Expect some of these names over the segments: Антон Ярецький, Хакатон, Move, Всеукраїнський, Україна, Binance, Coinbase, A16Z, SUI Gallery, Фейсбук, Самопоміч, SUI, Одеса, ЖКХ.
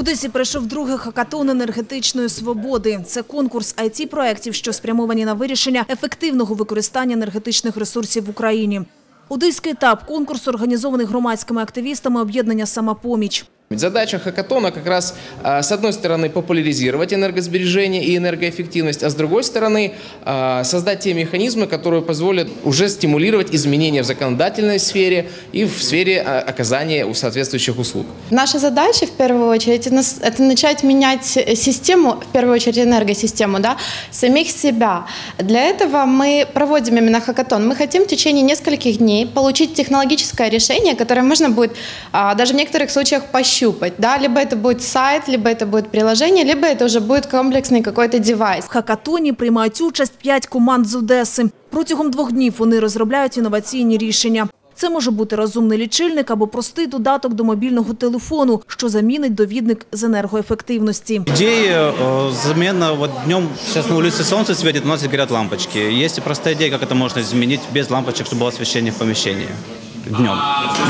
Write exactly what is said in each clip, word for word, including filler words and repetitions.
Одесі пройшов другий хакатон енергетичної свободи. Це конкурс ай ті-проєктів, що спрямовані на вирішення ефективного використання енергетичних ресурсів в Україні. Одеський етап конкурсу організований громадськими активістами об'єднання «Самопоміч». Задача хакатона как раз с одной стороны популяризировать энергосбережение и энергоэффективность, а с другой стороны создать те механизмы, которые позволят уже стимулировать изменения в законодательной сфере и в сфере оказания соответствующих услуг. Наша задача в первую очередь это начать менять систему, в первую очередь энергосистему, да, самих себя. Для этого мы проводим именно хакатон. Мы хотим в течение нескольких дней получить технологическое решение, которое можно будет даже в некоторых случаях пощупать. Да, либо это будет сайт, либо это будет приложение, либо это уже будет комплексный какой-то девайс. В хакатоні приймають участь п'ять команд з Одеси. Протягом двох днів вони розробляють інноваційні рішення. Це може бути розумний лічильник або простий додаток до мобільного телефону, що замінить довідник з енергоефективності. Ідея заміна, от днем, зараз на вулиці сонце світить, у нас горять лампочки. Є проста ідея, як це можна змінити без лампочок, щоб було освітлення в поміщенні. Днем.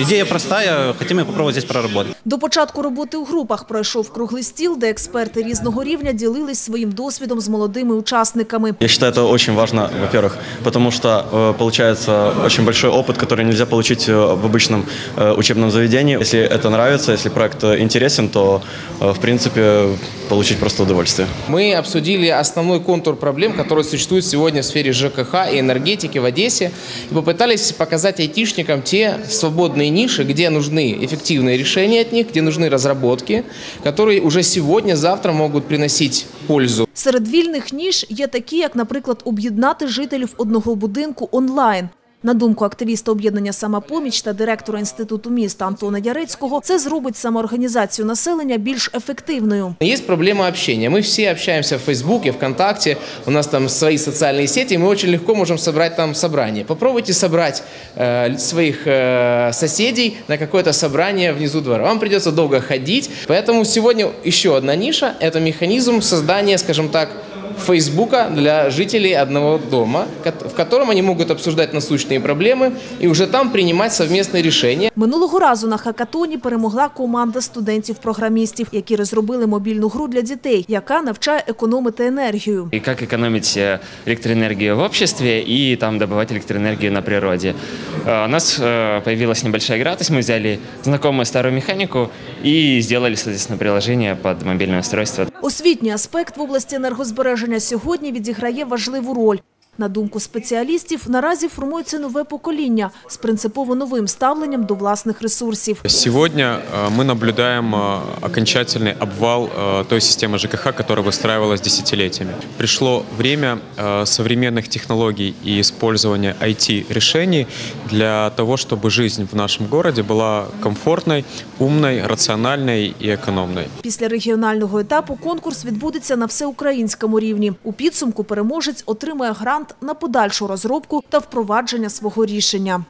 Ідея проста, хочемо спробувати тут працювати. До початку роботи у групах пройшов круглий стіл, де експерти різного рівня ділились своїм досвідом з молодими учасниками. Я вважаю, це дуже важливо, во-первых, тому що получається дуже великий опыт, який не можна отримати в звичайному учебному заведенні. Якщо це подобається, якщо проект цікавий, то, в принципі, отримати просто удовольствие. Ми обсудили основний контур проблем, які существують сьогодні в сфері ЖКХ і енергетики в Одесі, і попытались показати айтішникам ті свободные ниши, где нужны эффективные решения от них, где нужны разработки, которые уже сегодня, завтра могут приносить пользу. Серед вільних ніж є такі, як, наприклад, об'єднати жителів одного будинку онлайн. На думку активіста об'єднання «Самопоміч» та директора Інституту міста Антона Ярецького, це зробить самоорганізацію населення більш ефективною. Є проблема спілкування. Ми всі спілкуємося в Фейсбуці, ВКонтакті, у нас там свої соціальні мережі, ми дуже легко можемо зібрати там збори. Попробуйте зібрати своїх сусідів на якесь збори внизу двору. Вам прийдеться довго ходити. Тому сьогодні ще одна ніша – це механізм створення, скажімо так, Фейсбука для жителей одного дома, в котором вони можуть обсуждати насущні проблеми і вже там приймати спільні рішення. Минулого разу на хакатоні перемогла команда студентів-програмістів, які розробили мобільну гру для дітей, яка навчає економити енергію. І як економити електроенергію в суспільстві і там добувати електроенергію на природі. У нас з'явилася невелика гра, тобто ми взяли знайому стару механіку і зробили, звісно, приложення під мобільне устройство. Освітній аспект в області енергозбереження сьогодні відіграє важливу роль. На думку спеціалістів, наразі формується нове покоління з принципово новим ставленням до власних ресурсів. Сьогодні ми спостерігаємо окончательний обвал тієї системи ЖКХ, яка вистроювалася десятиліттями. Прийшло час сучасних технологій і використання ай ті-рішень для того, щоб життя в нашому місті була комфортною, умною, раціональною і економною. Після регіонального етапу конкурс відбудеться на всеукраїнському рівні. У підсумку переможець отримає грант на подальшу розробку та впровадження свого рішення.